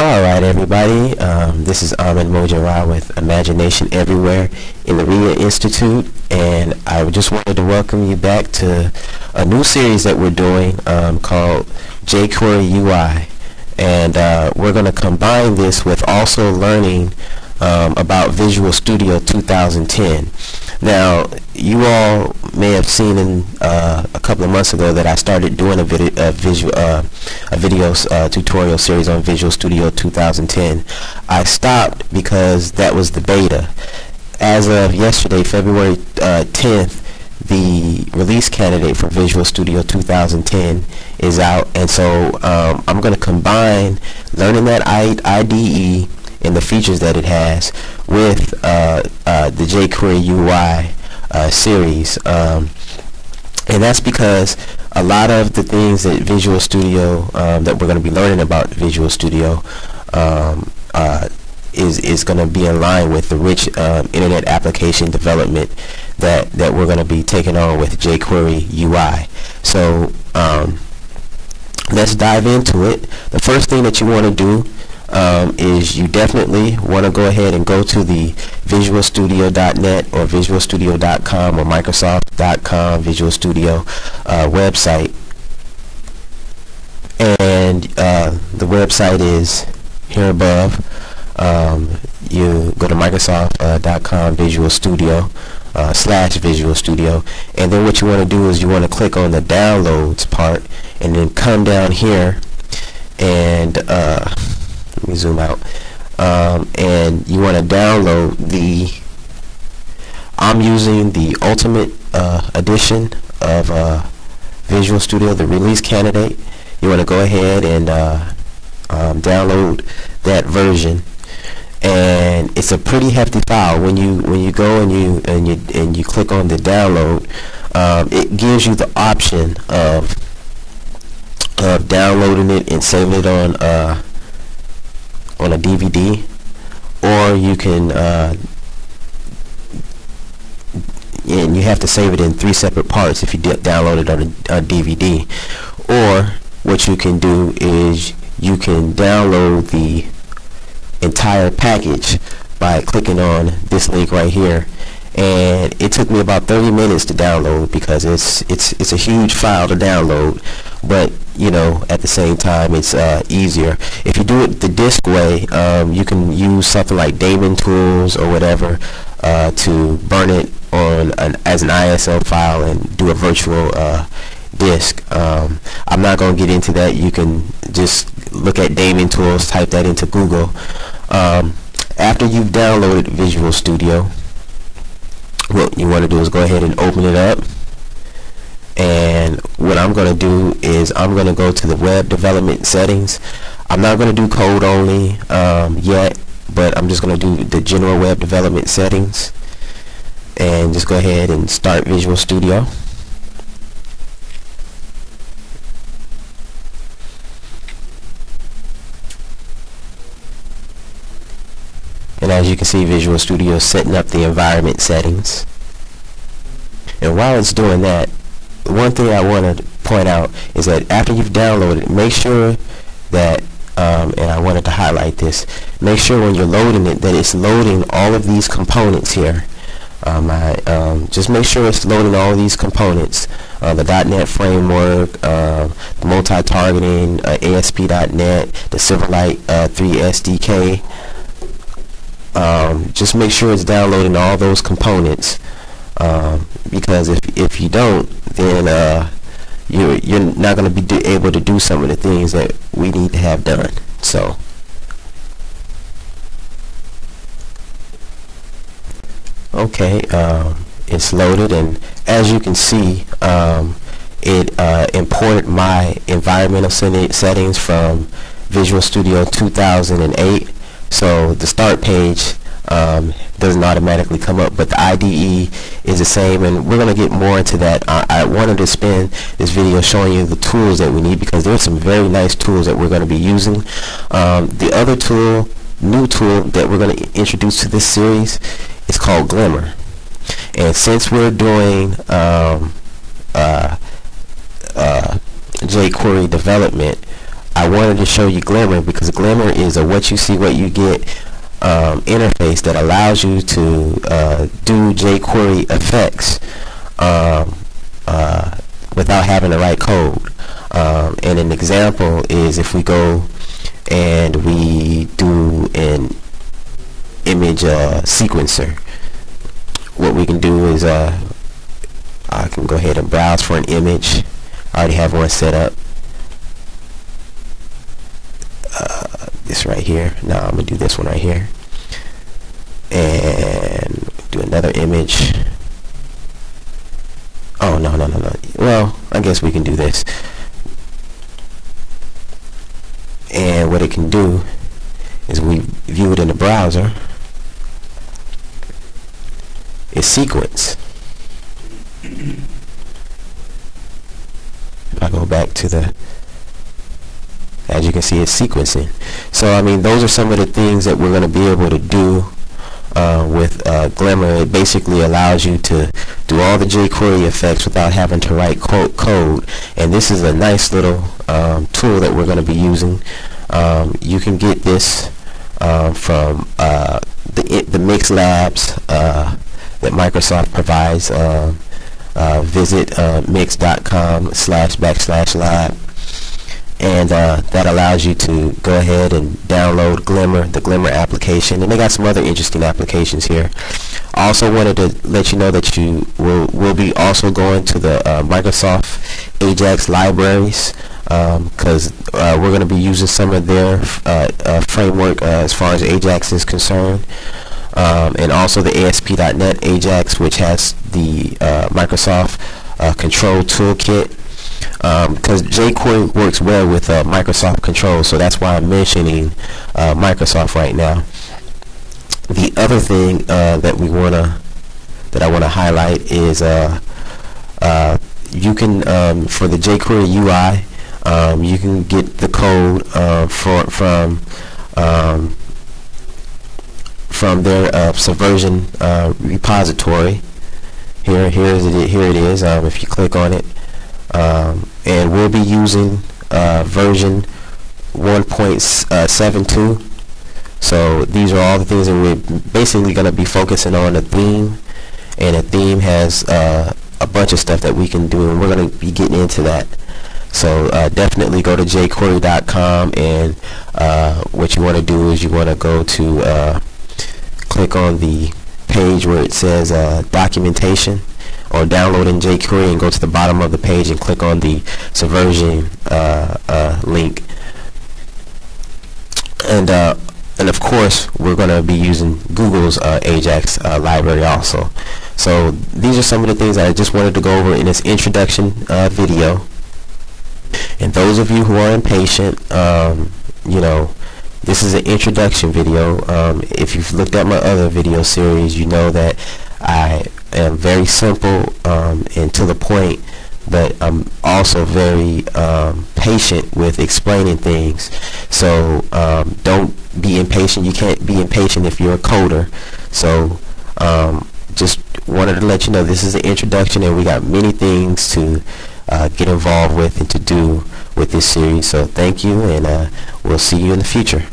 Alright everybody, this is Ahmed Mojara with Imagination Everywhere in the RIA Institute, and I just wanted to welcome you back to a new series that we're doing called jQuery UI, and we're going to combine this with also learning about Visual Studio 2010. Now, you all may have seen in a couple of months ago that I started doing a tutorial series on Visual Studio 2010. I stopped because that was the beta. As of yesterday, February 10th, the release candidate for Visual Studio 2010 is out, and so I'm going to combine learning that IDE and the features that it has with the jQuery UI series, and that's because a lot of the things that Visual Studio that we're going to be learning about Visual Studio is going to be in line with the rich internet application development that we're going to be taking on with jQuery UI. So let's dive into it. The first thing that you want to do is you definitely want to go ahead and go to the visualstudio.net or visualstudio.com or microsoft.com Visual Studio website, and the website is here above. You go to microsoft.com Visual Studio /Visual Studio, and then what you want to do is you want to click on the downloads part and then come down here and let me zoom out, and you want to download the, I'm using the Ultimate Edition of Visual Studio, the release candidate. You want to go ahead and download that version, and it's a pretty hefty file. When you go and you click on the download, it gives you the option of downloading it and saving it on a DVD, or you can and you have to save it in 3 separate parts if you download it on a DVD, or what you can do is you can download the entire package by clicking on this link right here. And it took me about 30 minutes to download because it's a huge file to download, but you know, at the same time it's easier. If you do it the disk way, you can use something like Daemon tools or whatever to burn it on as an ISO file and do a virtual disk. I'm not going to get into that. You can just look at Daemon tools, type that into Google. After you've downloaded Visual Studio, what you want to do is go ahead and open it up, and what I'm going to do is I'm going to go to the web development settings. I'm not going to do code only yet, but I'm just going to do the general web development settings and just go ahead and start Visual Studio. And as you can see, Visual Studio is setting up the environment settings. And while it's doing that, one thing I want to point out is that after you've downloaded, make sure that, and I wanted to highlight this, make sure when you're loading it that it's loading all of these components here. Just make sure it's loading all these components, the .NET framework, the multi-targeting, ASP.NET, the Silverlight 3 SDK. Just make sure it's downloading all those components, because if you don't, then you're not going to be able to do some of the things that we need to have done. So okay, it's loaded, and as you can see, it imported my environmental settings from Visual Studio 2008. So the start page doesn't automatically come up, but the IDE is the same, and we're going to get more into that. I wanted to spend this video showing you the tools that we need, because there's some very nice tools that we're going to be using. The other tool, new tool that we're going to introduce to this series is called Glimmer. And since we're doing jQuery development, I wanted to show you Glimmer because Glimmer is a what you see, what you get interface that allows you to do jQuery effects without having to write code. And an example is if we go and we do an image sequencer, what we can do is I can go ahead and browse for an image. I already have one set up. This right here. Now I'm gonna do this one right here and do another image. Oh no no no no. Well, I guess we can do this. And what it can do is we view it in the browser. It's sequence. If I go back to the, as you can see, it's sequencing. So I mean, those are some of the things that we're going to be able to do with Glimmer. It basically allows you to do all the jQuery effects without having to write code. And this is a nice little tool that we're going to be using. You can get this from the Mix Labs that Microsoft provides. Visit mix.com/lab. And that allows you to go ahead and download Glimmer, the Glimmer application, and they got some other interesting applications here. I also wanted to let you know that you will be also going to the Microsoft AJAX libraries because we're going to be using some of their framework as far as AJAX is concerned, and also the ASP.NET AJAX, which has the Microsoft Control Toolkit. Because jQuery works well with Microsoft Control, so that's why I'm mentioning Microsoft right now. The other thing that I want to highlight is you can for the jQuery UI, you can get the code from their Subversion repository. Here it is. If you click on it. And we'll be using version 1.72. So these are all the things that we're basically going to be focusing on, a theme, and a theme has a bunch of stuff that we can do, and we're going to be getting into that. So definitely go to jQuery.com, and what you want to do is you want to go to click on the page where it says documentation or downloading jQuery, and go to the bottom of the page and click on the Subversion link. And of course, we're going to be using Google's AJAX library also. So these are some of the things that I just wanted to go over in this introduction video. And those of you who are impatient, you know, this is an introduction video. If you've looked at my other video series, you know that I am very simple and to the point, but I'm also very patient with explaining things. So don't be impatient. You can't be impatient if you're a coder. So just wanted to let you know this is an introduction, and we got many things to get involved with and to do with this series. So thank you, and we'll see you in the future.